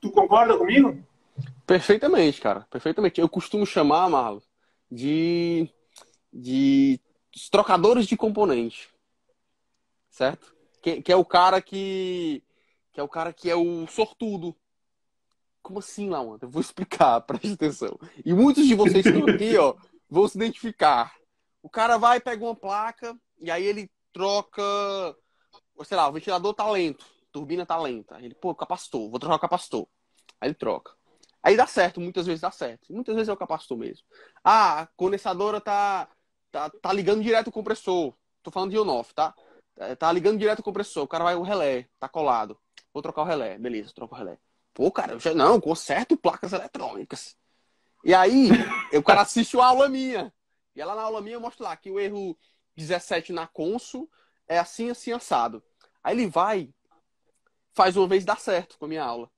Tu concorda comigo? Perfeitamente, cara. Perfeitamente. Eu costumo chamar, Marlos, de trocadores de componente. Certo? Que é o cara que é o cara que é o sortudo. Como assim, Laona? Eu vou explicar, presta atenção. E muitos de vocês que estão aqui, ó, vão se identificar. O cara vai, pega uma placa, e aí ele troca, sei lá, o ventilador tá lento, a turbina tá lenta. Aí ele, pô, capacitor, vou trocar o capacitor. Aí ele troca. Aí dá certo, muitas vezes dá certo. Muitas vezes é o capacitor mesmo. Ah, a condensadora tá ligando direto o compressor. Tô falando de on-off, tá? Tá ligando direto o compressor, o cara vai, o relé tá colado. Vou trocar o relé, beleza, troca o relé. Pô, cara, eu já não, conserto placas eletrônicas. E aí, o cara assiste uma aula minha. E ela na aula minha eu mostro lá que o erro 17 na Consul é assim, assim, assado. Aí ele vai, faz uma vez, dá certo com a minha aula.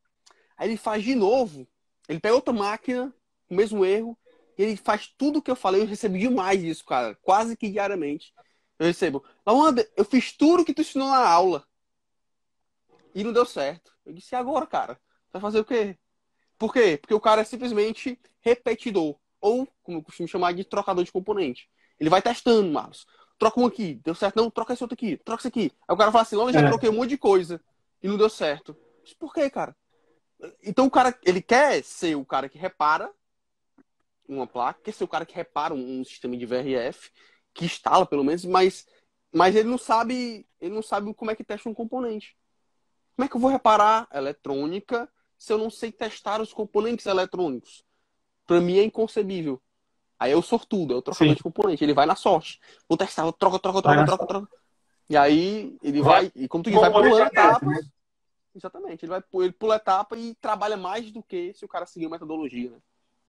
Aí ele faz de novo, ele pega outra máquina, o mesmo erro, e ele faz tudo o que eu falei. Eu recebo demais isso, cara, quase que diariamente. Eu recebo, Lawander, eu fiz tudo o que tu ensinou na aula e não deu certo. Eu disse, e agora, cara? Tu vai fazer o quê? Por quê? Porque o cara é simplesmente repetidor. Ou, como eu costumo chamar, de trocador de componente. Ele vai testando, Marlos. Troca um aqui, deu certo? Não, troca esse outro aqui, troca isso aqui. Aí o cara fala assim, Lawander, já troquei um monte de coisa e não deu certo. Mas por quê, cara? Então o cara, ele quer ser o cara que repara uma placa, quer ser o cara que repara um sistema de VRF, que instala pelo menos, mas ele não sabe como é que testa um componente. Como é que eu vou reparar a eletrônica se eu não sei testar os componentes eletrônicos? Pra mim é inconcebível. Aí eu sortudo, eu trocador de componente. Ele vai na sorte. Vou testar, eu troco. E aí ele vai, e como tu diz, vai pulando etapas. Exatamente, ele pula etapa e trabalha mais do que se o cara seguir a metodologia, né?